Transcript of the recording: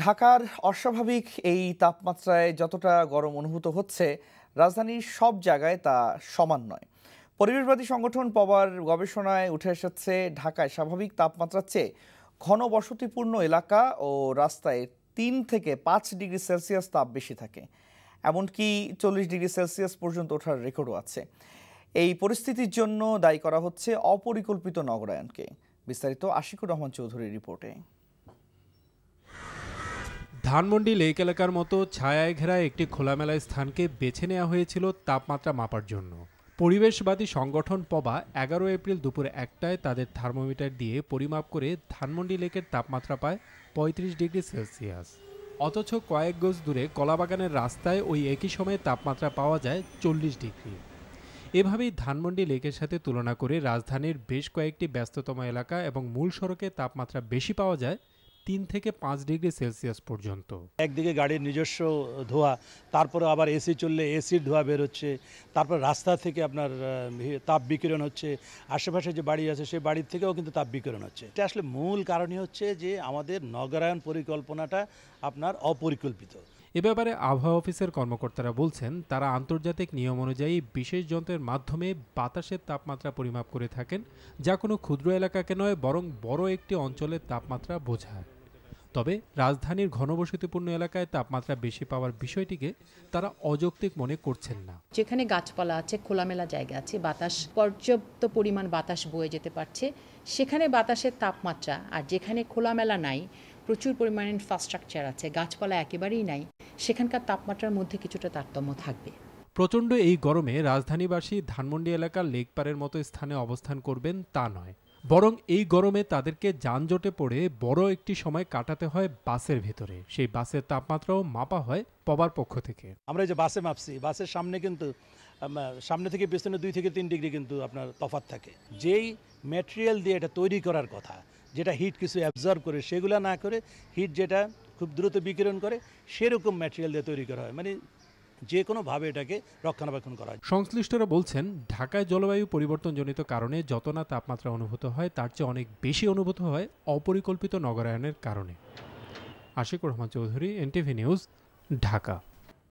ঢাকার অস্বাভাবিক এই তাপমাত্রায় যতটা গরম অনুভূত হচ্ছে রাজধানীর সব জায়গায় তা সমান নয়। পরিবেশবাদী সংগঠন পবার গবেষণায় উঠে এসেছে ঢাকায় স্বাভাবিক তাপমাত্রার চেয়ে ঘন বসতিপূর্ণ এলাকা ও রাস্তায় ৩ থেকে ৫ ডিগ্রি সেলসিয়াস তাপ বেশি থাকে, এমনকি ৪০ ডিগ্রি সেলসিয়াস পর্যন্ত ওঠার রেকর্ডও আছে। এই পরিস্থিতির জন্য দায়ী করা হচ্ছে অপরিকল্পিত নগরায়নকে। বিস্তারিত আশিকুর রহমান চৌধুরীর রিপোর্টে। ধানমন্ডি লেক এলাকার মতো ছায়ায় ঘেরা একটি খোলামেলা স্থানকে বেছে নেওয়া হয়েছিল তাপমাত্রা মাপার জন্য। পরিবেশবাদী সংগঠন পবা ১১ এপ্রিল দুপুর ১টায় তাদের থার্মোমিটার দিয়ে পরিমাপ করে ধানমন্ডি লেকের তাপমাত্রা পায় ৩৫ ডিগ্রি সেলসিয়াস। অথচ কয়েক গজ দূরে কলাবাগানের রাস্তায় ওই একই সময়ে তাপমাত্রা পাওয়া যায় ৪০ ডিগ্রি। এভাবেই ধানমন্ডি লেকের সাথে তুলনা করে রাজধানীর বেশ কয়েকটি ব্যস্ততম এলাকা এবং মূল সড়কে তাপমাত্রা বেশি পাওয়া যায় ৩ থেকে ৫ ডিগ্রি সেলসিয়াস পর্যন্ত। একদিকে গাড়ির নিজস্ব ধোঁয়া, তারপরে আবার এসি চললে এসির ধোঁয়া বের হচ্ছে, তারপর রাস্তা থেকে আপনার তাপ বিকিরণ হচ্ছে, আশেপাশে যে বাড়ি আছে সেই বাড়ির থেকেও কিন্তু তাপ বিকিরণ হচ্ছে। এটা আসলে মূল কারণই হচ্ছে যে আমাদের নগরায়ন পরিকল্পনাটা আপনার অপরিকল্পিত। এ ব্যাপারে আবহাওয়া অফিসের কর্মকর্তারা বলছেন তারা আন্তর্জাতিক নিয়ম অনুযায়ী বিশেষ যন্ত্রের মাধ্যমে বাতাসের তাপমাত্রা পরিমাপ করে থাকেন, যা কোনো ক্ষুদ্র এলাকাকে নয় বরং বড় একটি অঞ্চলের তাপমাত্রা বোঝায়। তবে রাজধানীর ঘনবসতিপূর্ণ এলাকায় তাপমাত্রা বেশি পাওয়ার বিষয়টিকে তারা অযৌক্তিক মনে করছেন না। যেখানে গাছপালা আছে, খোলামেলা জায়গা আছে, বাতাস পর্যাপ্ত পরিমাণ বাতাস বয়ে যেতে পারছে, সেখানে বাতাসের তাপমাত্রা, আর যেখানে খোলামেলা নাই, প্রচুর পরিমাণে ইনফ্রাস্ট্রাকচার আছে, গাছপালা একেবারেই নাই, সেখানকার তাপমাত্রার মধ্যে কিছুটা তারতম্য থাকবে। প্রচণ্ড এই গরমে রাজধানীবাসী ধানমন্ডি এলাকার লেকপাড়ের মতো স্থানে অবস্থান করবেন তা নয়, বরং এই গরমে তাদেরকে যানজটে পড়ে বড় একটি সময় কাটাতে হয় বাসের ভেতরে। সেই বাসের তাপমাত্রাও মাপা হয় পবার পক্ষ থেকে। আমরা যে বাসে মাপছি, বাসের সামনে কিন্তু সামনে থেকে পেছনে ২ থেকে ৩ ডিগ্রি কিন্তু আপনার তফাৎ থাকে। যেই ম্যাটেরিয়াল দিয়ে এটা তৈরি করার কথা, যেটা হিট কিছু অ্যাবজর্ব করে, সেগুলো না করে হিট যেটা খুব দ্রুত বিকিরণ করে সেরকম ম্যাটেরিয়াল দিয়ে তৈরি করা হয়, মানে যে কোনোভাবে এটাকে রক্ষণাবেক্ষণ করা হয়। সংশ্লিষ্টরা বলছেন ঢাকায় জলবায়ু পরিবর্তনজনিত কারণে যত না তাপমাত্রা অনুভূত হয় তার চেয়ে অনেক বেশি অনুভূত হয় অপরিকল্পিত নগরায়নের কারণে। Ashikur Rahman Chowdhury, NTV news, Dhaka.